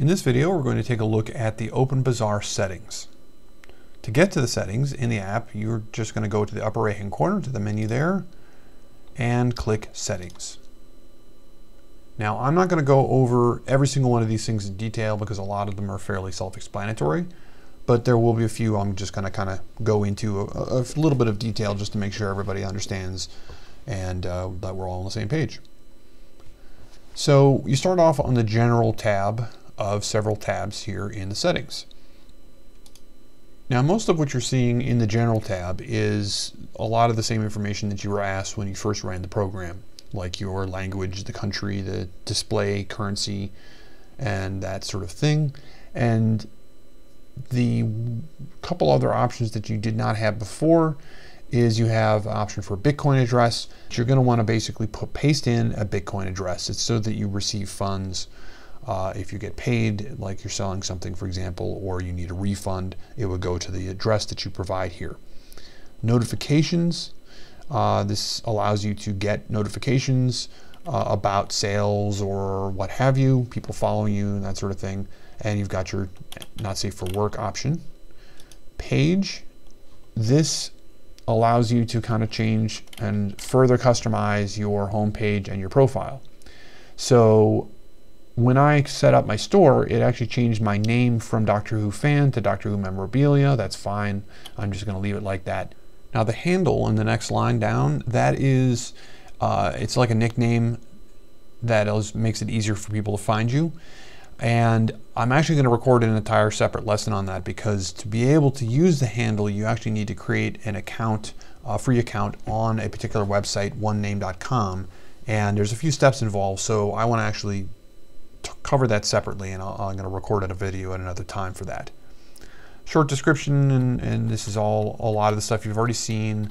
In this video, we're going to take a look at the OpenBazaar settings. To get to the settings in the app, you're just going to go to the upper right-hand corner to the menu there and click Settings. Now, I'm not going to go over every single one of these things in detail because a lot of them are fairly self-explanatory, but there will be a few I'm just going to kind of go into a little bit of detail just to make sure everybody understands and that we're all on the same page. So you start off on the General tab of several tabs here in the settings. Now, most of what you're seeing in the General tab is a lot of the same information that you were asked when you first ran the program, like your language, the country, the display, currency, and that sort of thing. And the couple other options that you did not have before is you have an option for Bitcoin address. You're going to want to basically paste in a Bitcoin address. It's so that you receive funds. If you get paid, like you're selling something, for example, or you need a refund, it would go to the address that you provide here. Notifications. This allows you to get notifications about sales or what have you, people following you and that sort of thing. And you've got your not safe for work option. Page. This allows you to kind of change and further customize your home page and your profile. So when I set up my store, it actually changed my name from Doctor Who Fan to Doctor Who Memorabilia. That's fine. I'm just going to leave it like that. Now the handle in the next line down, that is, it's like a nickname that makes it easier for people to find you. And I'm actually going to record an entire separate lesson on that, because to be able to use the handle, you actually need to create an account, a free account on a particular website, OneName.com. And there's a few steps involved, so I want to actually cover that separately, and I'm going to record a video at another time for that. Short description, and this is all a lot of the stuff you've already seen.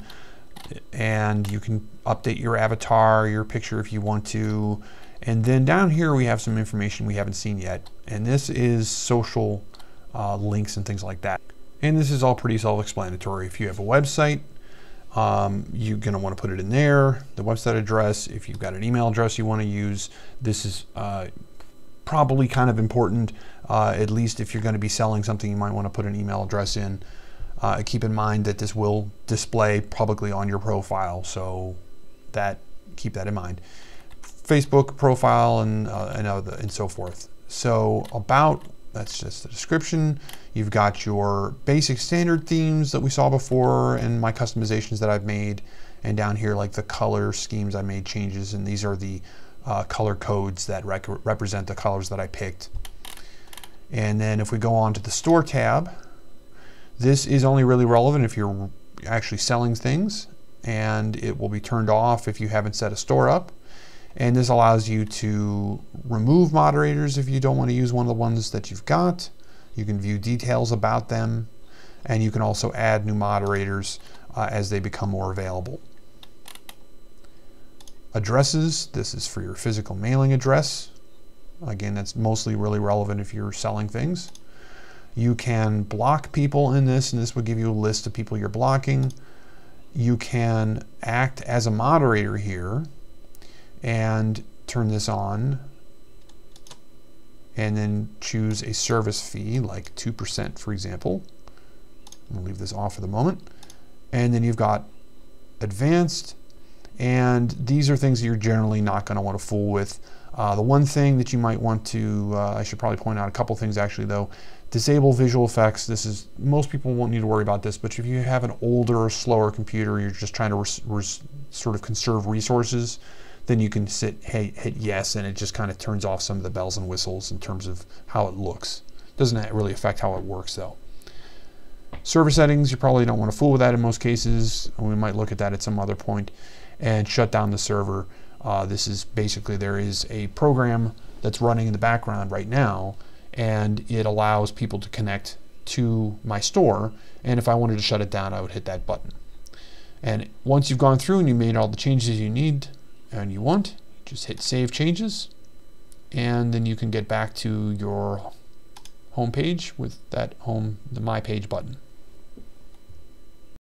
And you can update your avatar, your picture if you want to. And then down here we have some information we haven't seen yet, and this is social links and things like that. And this is all pretty self-explanatory. If you have a website, you're going to want to put it in there, the website address. If you've got an email address you want to use, this is probably kind of important, at least if you're going to be selling something, you might want to put an email address in. Keep in mind that this will display publicly on your profile, so keep that in mind. Facebook profile and so forth. So about, that's just the description. You've got your basic standard themes that we saw before and my customizations that I've made. And down here, like the color schemes, I made changes, and these are the color codes that represent the colors that I picked. And then if we go on to the store tab, this is only really relevant if you're actually selling things, and it will be turned off if you haven't set a store up. And this allows you to remove moderators if you don't want to use one of the ones that you've got. You can view details about them, and you can also add new moderators as they become more available. Addresses, this is for your physical mailing address. Again, that's mostly really relevant if you're selling things. You can block people in this, and this will give you a list of people you're blocking. You can act as a moderator here and turn this on, and then choose a service fee, like 2% for example. I'm going to leave this off for the moment. And then you've got advanced. And these are things that you're generally not going to want to fool with. The one thing that you might want to, I should probably point out a couple things actually though, disable visual effects. This is, most people won't need to worry about this, but if you have an older or slower computer, you're just trying to sort of conserve resources, then you can hit yes, and it just kind of turns off some of the bells and whistles in terms of how it looks. Doesn't really affect how it works though. Server settings, you probably don't want to fool with that in most cases. We might look at that at some other point. And shut down the server. This is basically, there is a program that's running in the background right now, and it allows people to connect to my store, and if I wanted to shut it down, I would hit that button. And once you've gone through and you made all the changes you need and you want, just hit Save Changes, and then you can get back to your home page with that the My Page button.